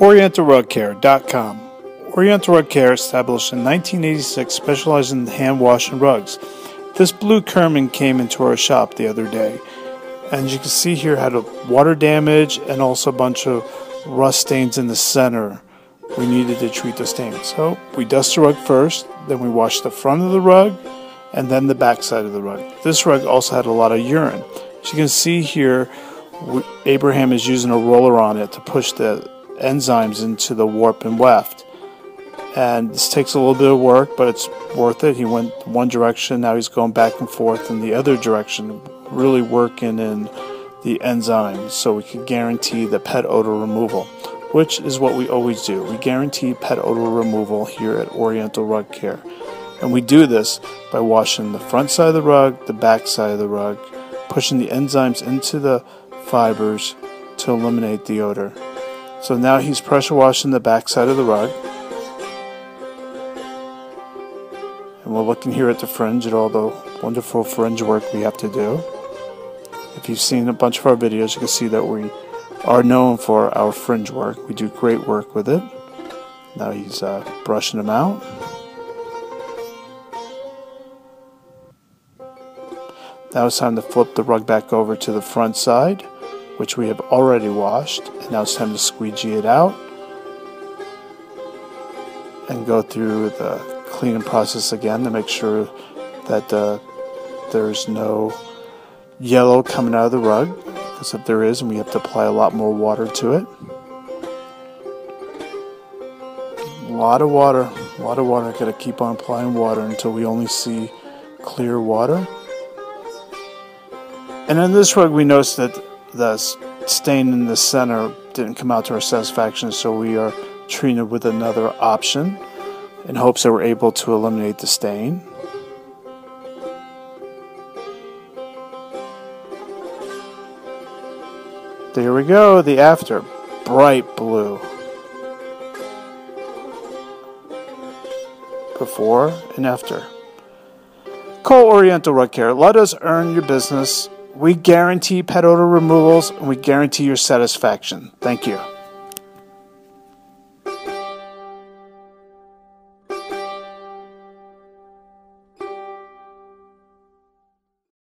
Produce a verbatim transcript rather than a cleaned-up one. oriental rug care dot com. Oriental Rug Care, established in nineteen eighty-six, specializes in hand washing rugs. This blue Kerman came into our shop the other day, and you can see here had a water damage and also a bunch of rust stains in the center. We needed to treat the stains, so we dust the rug first, then we wash the front of the rug, and then the back side of the rug. This rug also had a lot of urine. As you can see here, Abraham is using a roller on it to push the enzymes into the warp and weft. And this takes a little bit of work, but it's worth it. He went one direction, now he's going back and forth in the other direction, really working in the enzymes so we can guarantee the pet odor removal, which is what we always do. We guarantee pet odor removal here at Oriental Rug Care. And we do this by washing the front side of the rug, the back side of the rug, pushing the enzymes into the fibers to eliminate the odor. So now he's pressure washing the back side of the rug. And we're looking here at the fringe, at all the wonderful fringe work we have to do. If you've seen a bunch of our videos, you can see that we are known for our fringe work. We do great work with it. Now he's uh, brushing them out. Now it's time to flip the rug back over to the front side, which we have already washed. And now it's time to squeegee it out and go through the cleaning process again to make sure that uh, there's no yellow coming out of the rug, because if there is, and we have to apply a lot more water to it. A lot of water, a lot of water. I've got to keep on applying water until we only see clear water. And in this rug, we noticed that the stain in the center didn't come out to our satisfaction, so we are treating it with another option in hopes that we're able to eliminate the stain. There we go, the after, bright blue. Before and after. Call Oriental Rug Care. Let us earn your business. We guarantee pet odor removals, and we guarantee your satisfaction. Thank you.